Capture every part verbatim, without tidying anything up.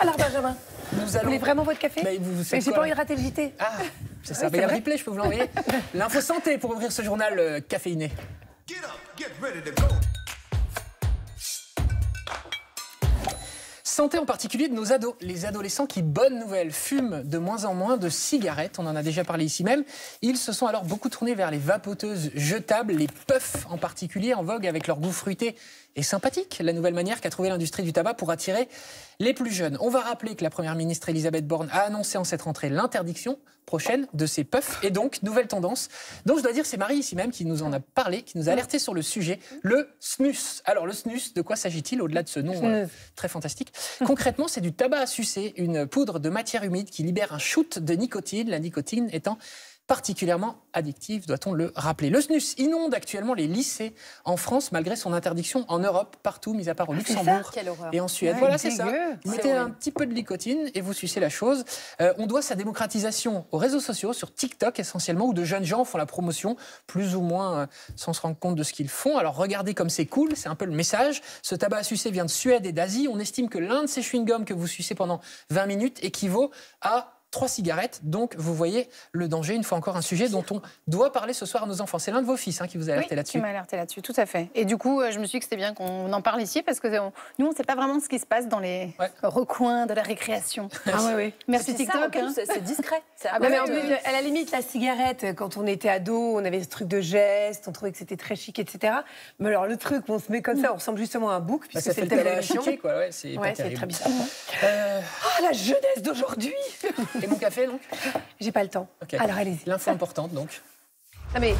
Alors, Benjamin, nous vous allons... voulez vraiment votre café? Mais, mais j'ai pas envie de rater le J T. Ah, c'est ça. Il y a un replay, je peux vous l'envoyer. L'info santé pour ouvrir ce journal euh, caféiné. Get up, get ready to go. Santé en particulier de nos ados, les adolescents qui, bonne nouvelle, fument de moins en moins de cigarettes, on en a déjà parlé ici même. Ils se sont alors beaucoup tournés vers les vapoteuses jetables, les puffs en particulier, en vogue avec leur goût fruité et sympathique. La nouvelle manière qu'a trouvée l'industrie du tabac pour attirer les plus jeunes. On va rappeler que la première ministre Elisabeth Borne a annoncé en cette rentrée l'interdiction prochaine de ces puffs et donc nouvelle tendance. Donc je dois dire, c'est Marie ici même qui nous en a parlé, qui nous a alerté sur le sujet, le snus. Alors le snus, de quoi s'agit-il au-delà de ce nom euh, très fantastique? Concrètement, c'est du tabac à sucer, une poudre de matière humide qui libère un shoot de nicotine, la nicotine étant particulièrement addictive, doit-on le rappeler. Le snus inonde actuellement les lycées en France, malgré son interdiction en Europe, partout, mis à part au Luxembourg et en Suède. Ouais, voilà, c'est ça. Mettez un petit peu de nicotine et vous sucez la chose. Euh, on doit sa démocratisation aux réseaux sociaux, sur TikTok essentiellement, où de jeunes gens font la promotion, plus ou moins euh, sans se rendre compte de ce qu'ils font. Alors regardez comme c'est cool, c'est un peu le message. Ce tabac à sucer vient de Suède et d'Asie. On estime que l'un de ces chewing-gums que vous sucez pendant vingt minutes équivaut à Trois cigarettes, donc vous voyez le danger. Une fois encore, un sujet dont on doit parler ce soir à nos enfants. C'est l'un de vos fils hein, qui vous a alerté oui, là-dessus. Oui, qui m'a alerté là-dessus, tout à fait. Et du coup, je me suis dit que c'était bien qu'on en parle ici, parce que on, nous, on ne sait pas vraiment ce qui se passe dans les ouais. recoins de la récréation. Ah oui, oui. Merci TikTok. Hein. C'est discret. Ah bah, mais en plus, à la limite, la cigarette, quand on était ado, on avait ce truc de geste, on trouvait que c'était très chic, et cetera. Mais alors, le truc, on se met comme ça, on ressemble justement à un bouc, puisque bah, c'est le thème de l'émission. Ouais, c'est ouais, très bizarre. Ah, euh... oh, la jeunesse d'aujourd'hui. Et mon café, donc? J'ai pas le temps. Okay. Alors, allez-y. L'info importante, donc. Ah, mais...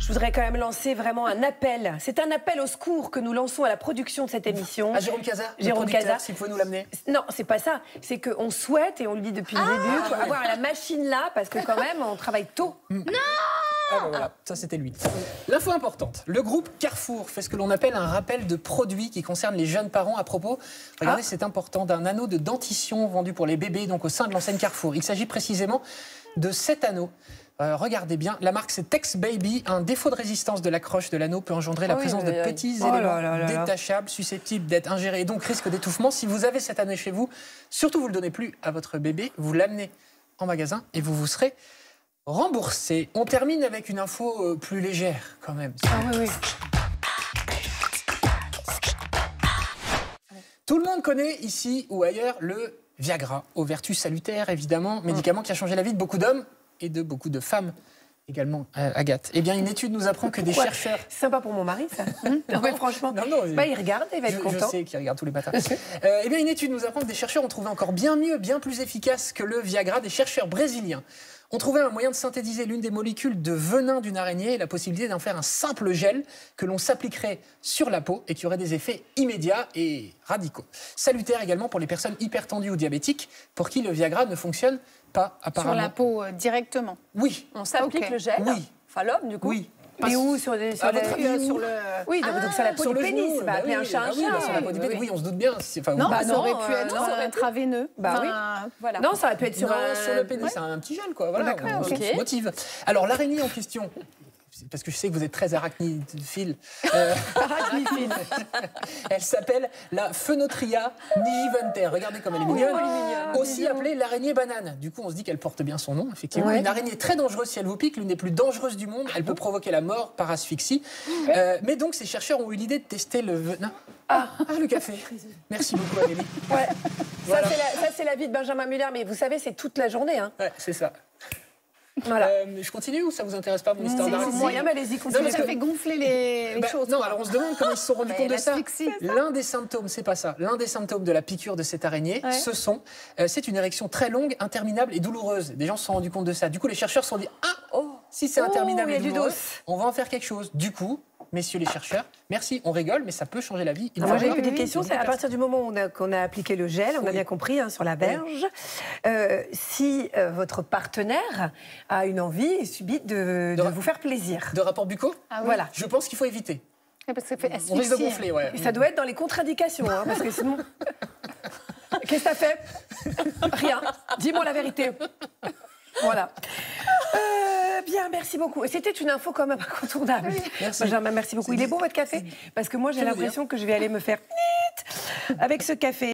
Je voudrais quand même lancer vraiment un appel. C'est un appel au secours que nous lançons à la production de cette émission. À Jérôme Caza, Jérôme Caza, s'il pouvait nous l'amener. Non, c'est pas ça. C'est qu'on souhaite, et on le dit depuis ah, le début, oui. faut avoir la machine là, parce que quand même, on travaille tôt. Non! Ah ben voilà, ça c'était lui. L'info importante, le groupe Carrefour fait ce que l'on appelle un rappel de produits qui concerne les jeunes parents à propos, regardez ah. c'est important, d'un anneau de dentition vendu pour les bébés donc au sein de l'enseigne Carrefour. Il s'agit précisément de cet anneau. Euh, regardez bien, la marque c'est Tex Baby. Un défaut de résistance de l'accroche de l'anneau peut engendrer la oui, présence oui, de oui. petits oh éléments là, là, détachables, là. susceptibles d'être ingérés et donc risque d'étouffement. Si vous avez cet anneau chez vous, surtout vous ne le donnez plus à votre bébé, vous l'amenez en magasin et vous vous serez remboursé. On termine avec une info plus légère, quand même. Ah oui, oui. Tout le monde connaît, ici ou ailleurs, le Viagra, aux vertus salutaires, évidemment, médicament mmh. qui a changé la vie de beaucoup d'hommes et de beaucoup de femmes. Également, euh, Agathe. Eh bien, une étude nous apprend que des Pourquoi chercheurs... C'est sympa pour mon mari, ça. non, ouais, franchement. Non, non, bah, il regarde, il va être je, content. Je sais qu'il regarde tous les matins. euh, eh bien, une étude nous apprend que des chercheurs ont trouvé encore bien mieux, bien plus efficace que le Viagra. Des chercheurs brésiliens ont trouvé un moyen de synthétiser l'une des molécules de venin d'une araignée et la possibilité d'en faire un simple gel que l'on s'appliquerait sur la peau et qui aurait des effets immédiats et radicaux. Salutaire également pour les personnes hypertendues ou diabétiques, pour qui le Viagra ne fonctionne pas, apparemment. Sur la peau, euh, directement? Oui. On s'applique okay. le gel? Oui. Enfin, l'homme, du coup? Oui. Mais où? Sur, les, sur, ah, les, euh, sur le... Oui, donc, ah, donc sur la peau sur du le pénis. Bah, bah, oui, un chat, bah, un oui, chat. Bah, sur la peau du pénis, oui, oui, on se doute bien. Enfin, non, bah, bah, non, ça aurait pu euh, être non, sur un intraveineux. Bah, oui. Bah, voilà. Non, ça aurait pu être sur, non, un... sur le pénis, ouais. un petit gel, quoi. Voilà, on se motive. Alors, l'araignée en question... Parce que je sais que vous êtes très arachnidophile. Euh... arachnidophile. Elle s'appelle la Phenotria nigiventer. Regardez comme elle est mignonne. Oh, Aussi mignon. appelée l'araignée banane. Du coup, on se dit qu'elle porte bien son nom, effectivement. Ouais. Une araignée très dangereuse si elle vous pique, l'une des plus dangereuses du monde. Elle peut provoquer la mort par asphyxie. Ouais. Euh, mais donc, ces chercheurs ont eu l'idée de tester le venin. Ah, ah, le café. Merci beaucoup, Amélie. Ouais. Voilà. Ça, c'est la, la vie de Benjamin Muller. Mais vous savez, c'est toute la journée. Hein. Ouais, c'est ça. Voilà. Euh, je continue ou ça vous intéresse pas mon histoire d'araignée? Moyen, allez-y, continuez. Ça fait gonfler les, les bah, choses. Non, alors on se demande comment ils se sont rendus compte de ça. L'un des symptômes, c'est pas ça. L'un des symptômes de la piqûre de cette araignée, ouais. ce sont, euh, c'est une érection très longue, interminable et douloureuse. Des gens se sont rendus compte de ça. Du coup, les chercheurs se sont dit, ah, oh, si c'est oh, interminable et douloureux, du on va en faire quelque chose. Du coup, messieurs les chercheurs, merci, on rigole, mais ça peut changer la vie. Il moi, j'ai une petite question, c'est à partir du moment où on a, qu'on a appliqué le gel, on oui. a bien compris, hein, sur la berge, oui. euh, si euh, votre partenaire a une envie subite de, de, de vous faire plaisir. De rapport bucco ah, oui. Voilà. Je pense qu'il faut éviter. Et parce que ça fait on risque de gonfler, ouais. Et ça doit être dans les contre-indications, hein, parce que sinon... Qu'est-ce que ça fait? Rien. Dis-moi la vérité. Voilà. Euh, bien, merci beaucoup. C'était une info quand même incontournable. Merci. Benjamin, merci beaucoup. Il est beau votre café? Parce que moi j'ai l'impression que je vais aller me faire... avec ce café.